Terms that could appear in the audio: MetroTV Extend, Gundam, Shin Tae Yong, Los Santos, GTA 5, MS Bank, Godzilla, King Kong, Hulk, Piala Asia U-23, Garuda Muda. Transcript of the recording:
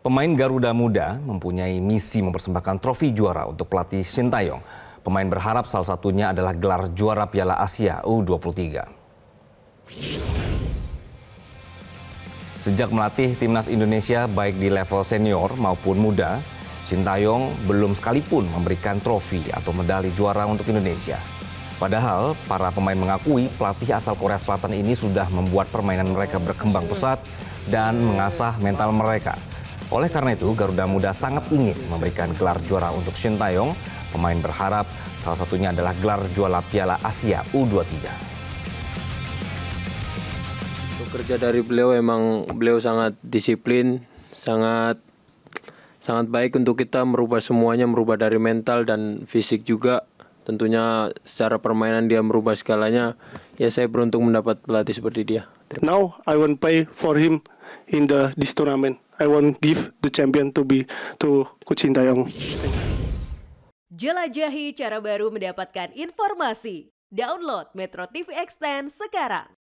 Pemain Garuda Muda mempunyai misi mempersembahkan trofi juara untuk pelatih Shin Tae Yong. Pemain berharap salah satunya adalah gelar juara Piala Asia U-23. Sejak melatih timnas Indonesia baik di level senior maupun muda, Shin Tae Yong belum sekalipun memberikan trofi atau medali juara untuk Indonesia. Padahal para pemain mengakui pelatih asal Korea Selatan ini sudah membuat permainan mereka berkembang pesat dan mengasah mental mereka. Oleh karena itu, Garuda Muda sangat ingin memberikan gelar juara untuk Shin Tae Yong. Pemain berharap salah satunya adalah gelar juara Piala Asia U23. Untuk kerja dari beliau, emang beliau sangat disiplin, sangat baik untuk kita merubah semuanya, merubah dari mental dan fisik juga. Tentunya secara permainan dia merubah skalanya. Ya, saya beruntung mendapat pelatih seperti dia. Now I want play for him in this tournament. I want give the champion to Shin Tae Yong. Jelajahi cara baru mendapatkan informasi. Download MetroTV Extend sekarang.